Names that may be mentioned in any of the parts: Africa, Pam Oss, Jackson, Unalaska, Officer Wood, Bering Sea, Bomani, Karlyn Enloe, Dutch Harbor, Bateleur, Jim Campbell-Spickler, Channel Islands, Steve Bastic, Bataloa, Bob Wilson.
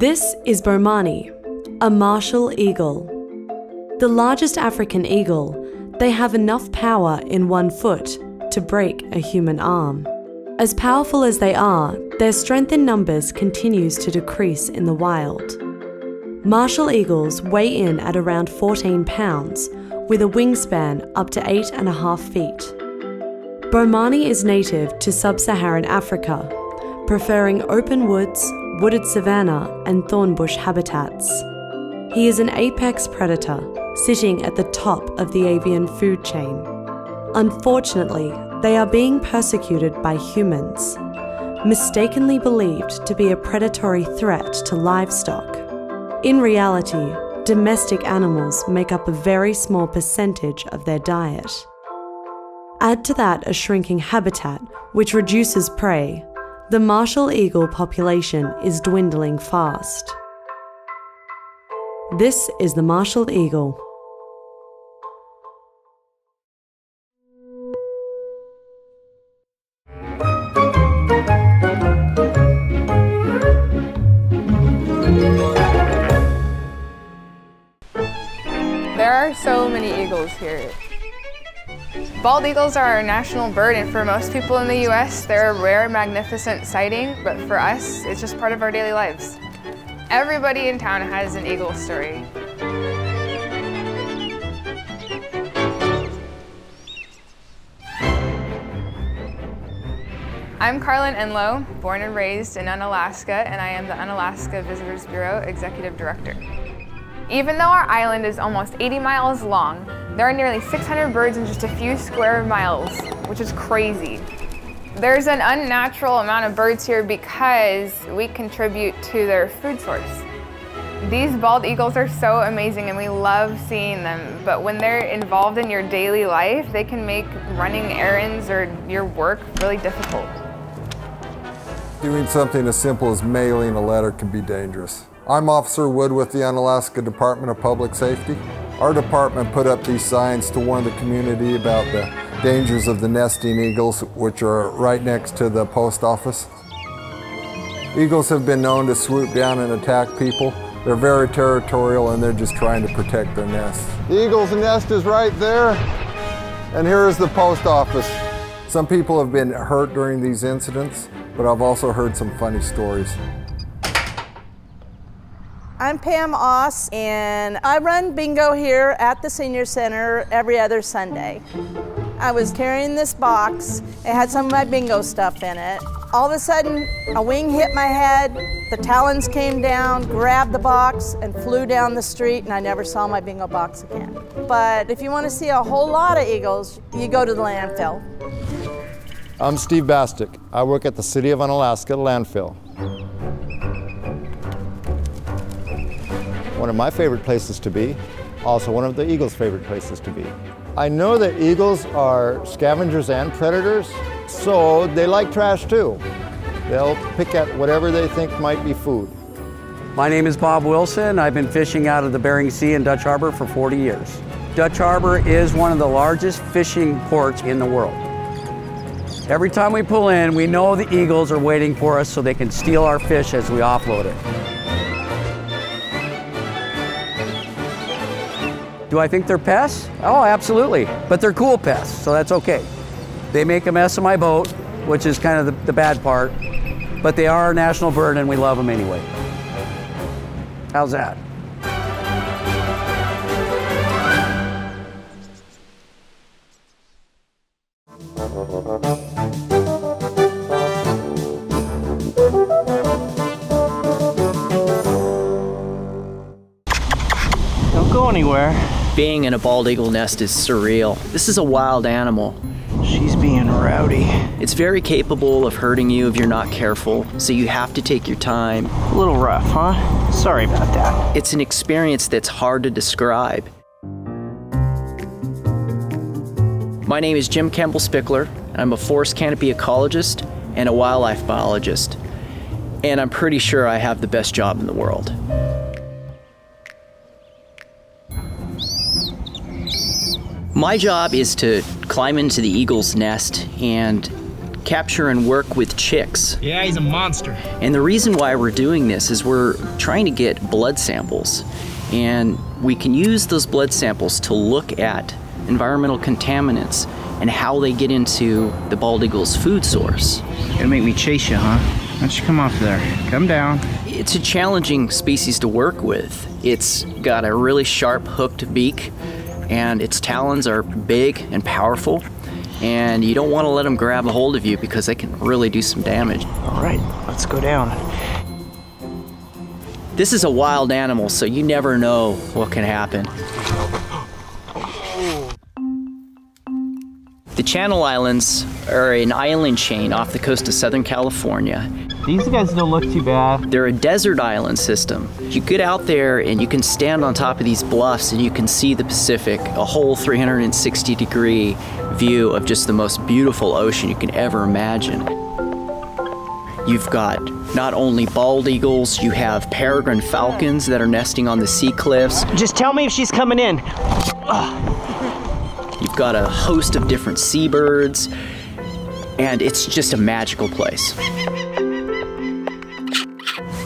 This is Bomani, a martial eagle. The largest African eagle, they have enough power in one foot to break a human arm. As powerful as they are, their strength in numbers continues to decrease in the wild. Martial eagles weigh in at around 14 pounds, with a wingspan up to 8.5 feet. Bomani is native to sub-Saharan Africa, preferring open woods, wooded savanna, and thornbush habitats. He is an apex predator, sitting at the top of the avian food chain. Unfortunately, they are being persecuted by humans, mistakenly believed to be a predatory threat to livestock. In reality, domestic animals make up a very small percentage of their diet. Add to that a shrinking habitat, which reduces prey. The martial eagle population is dwindling fast. This is the martial eagle. So many eagles here. Bald eagles are our national bird, and for most people in the US, they're a rare, magnificent sighting, but for us, it's just part of our daily lives. Everybody in town has an eagle story. I'm Karlyn Enloe, born and raised in Unalaska, and I am the Unalaska Visitors Bureau Executive Director. Even though our island is almost 80 miles long, there are nearly 600 birds in just a few square miles, which is crazy. There's an unnatural amount of birds here because we contribute to their food source. These bald eagles are so amazing and we love seeing them, but when they're involved in your daily life, they can make running errands or your work really difficult. Doing something as simple as mailing a letter can be dangerous. I'm Officer Wood with the Unalaska Department of Public Safety. Our department put up these signs to warn the community about the dangers of the nesting eagles, which are right next to the post office. Eagles have been known to swoop down and attack people. They're very territorial and they're just trying to protect their nest. The eagle's nest is right there, and here is the post office. Some people have been hurt during these incidents, but I've also heard some funny stories. I'm Pam Oss, and I run bingo here at the Senior Center every other Sunday. I was carrying this box. It had some of my bingo stuff in it. All of a sudden, a wing hit my head, the talons came down, grabbed the box, and flew down the street, and I never saw my bingo box again. But if you want to see a whole lot of eagles, you go to the landfill. I'm Steve Bastic. I work at the City of Unalaska landfill. One of my favorite places to be, also one of the eagles' favorite places to be. I know that eagles are scavengers and predators, so they like trash too. They'll pick at whatever they think might be food. My name is Bob Wilson. I've been fishing out of the Bering Sea in Dutch Harbor for 40 years. Dutch Harbor is one of the largest fishing ports in the world. Every time we pull in, we know the eagles are waiting for us so they can steal our fish as we offload it. Do I think they're pests? Oh, absolutely. But they're cool pests, so that's okay. They make a mess of my boat, which is kind of the bad part, but they are our national bird and we love them anyway. How's that? Don't go anywhere. Being in a bald eagle nest is surreal. This is a wild animal. She's being rowdy. It's very capable of hurting you if you're not careful, so you have to take your time. A little rough, huh? Sorry about that. It's an experience that's hard to describe. My name is Jim Campbell-Spickler. I'm a forest canopy ecologist and a wildlife biologist. And I'm pretty sure I have the best job in the world. My job is to climb into the eagle's nest and capture and work with chicks. Yeah, he's a monster. And the reason why we're doing this is we're trying to get blood samples, and we can use those blood samples to look at environmental contaminants and how they get into the bald eagle's food source. Gonna make me chase you, huh? Why don't you come off there? Come down. It's a challenging species to work with. It's got a really sharp hooked beak, and its talons are big and powerful, and you don't want to let them grab a hold of you because they can really do some damage. All right, let's go down. This is a wild animal, so you never know what can happen. The Channel Islands are an island chain off the coast of Southern California. These guys don't look too bad. They're a desert island system. You get out there and you can stand on top of these bluffs and you can see the Pacific, a whole 360-degree view of just the most beautiful ocean you can ever imagine. You've got not only bald eagles, you have peregrine falcons that are nesting on the sea cliffs. Just tell me if she's coming in. Ugh. You've got a host of different seabirds, and it's just a magical place.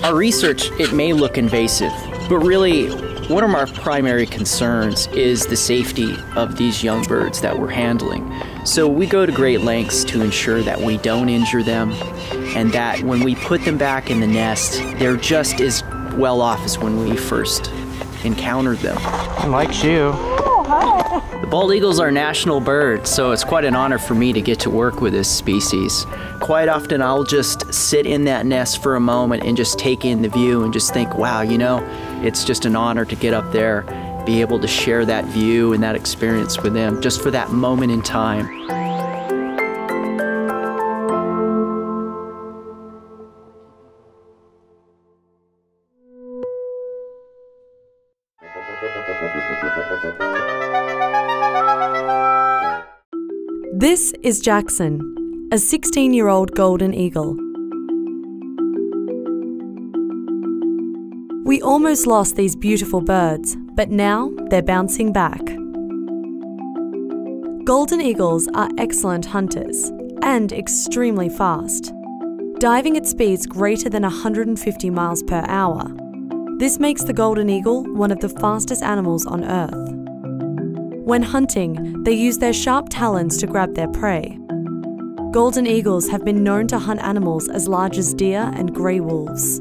Our research, it may look invasive, but really, one of our primary concerns is the safety of these young birds that we're handling. So we go to great lengths to ensure that we don't injure them, and that when we put them back in the nest, they're just as well off as when we first encountered them. I like you. The bald eagle's our national bird, so it's quite an honor for me to get to work with this species. Quite often I'll just sit in that nest for a moment and just take in the view and just think, wow, you know, it's just an honor to get up there, be able to share that view and that experience with them just for that moment in time. This is Jackson, a 16-year-old golden eagle. We almost lost these beautiful birds, but now they're bouncing back. Golden eagles are excellent hunters and extremely fast, diving at speeds greater than 150 miles per hour. This makes the golden eagle one of the fastest animals on Earth. When hunting, they use their sharp talons to grab their prey. Golden eagles have been known to hunt animals as large as deer and grey wolves.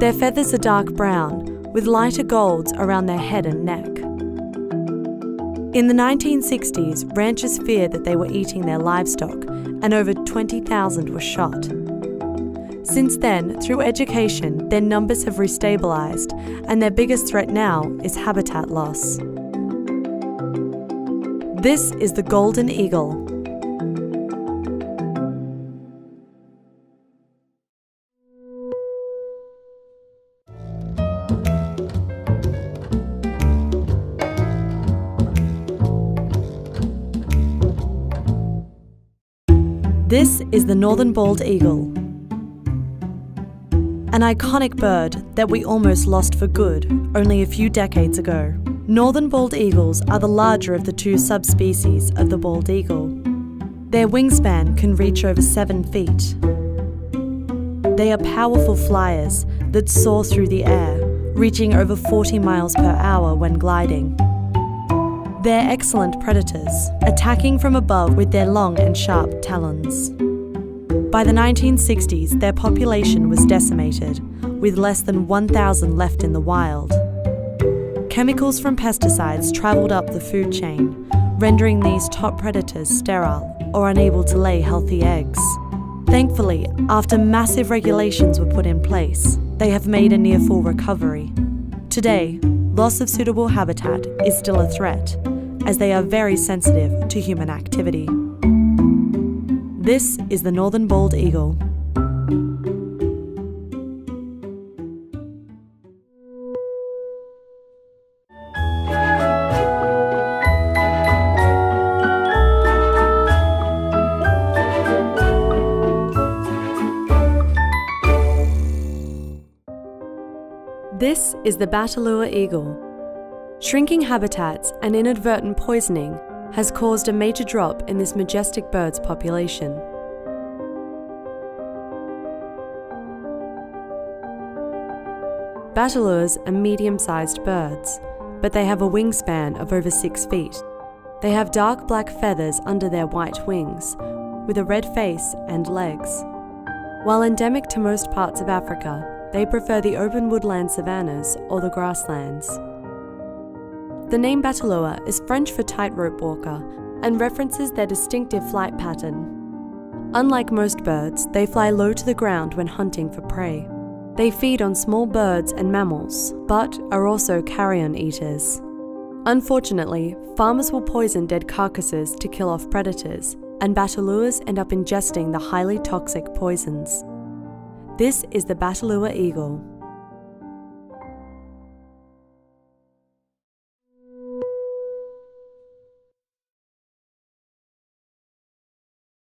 Their feathers are dark brown, with lighter golds around their head and neck. In the 1960s, ranchers feared that they were eating their livestock, and over 20,000 were shot. Since then, through education, their numbers have restabilised, and their biggest threat now is habitat loss. This is the golden eagle. This is the northern bald eagle, an iconic bird that we almost lost for good only a few decades ago. Northern bald eagles are the larger of the two subspecies of the bald eagle. Their wingspan can reach over 7 feet. They are powerful flyers that soar through the air, reaching over 40 miles per hour when gliding. They're excellent predators, attacking from above with their long and sharp talons. By the 1960s, their population was decimated, with less than 1,000 left in the wild. Chemicals from pesticides travelled up the food chain, rendering these top predators sterile or unable to lay healthy eggs. Thankfully, after massive regulations were put in place, they have made a near full recovery. Today, loss of suitable habitat is still a threat, as they are very sensitive to human activity. This is the northern bald eagle. This is the Bateleur eagle. Shrinking habitats and inadvertent poisoning has caused a major drop in this majestic bird's population. Bateleurs are medium-sized birds, but they have a wingspan of over 6 feet. They have dark black feathers under their white wings, with a red face and legs. While endemic to most parts of Africa, they prefer the open woodland savannas or the grasslands. The name Bataloa is French for tightrope walker and references their distinctive flight pattern. Unlike most birds, they fly low to the ground when hunting for prey. They feed on small birds and mammals, but are also carrion eaters. Unfortunately, farmers will poison dead carcasses to kill off predators, and Bateleurs end up ingesting the highly toxic poisons. This is the Bateleur eagle.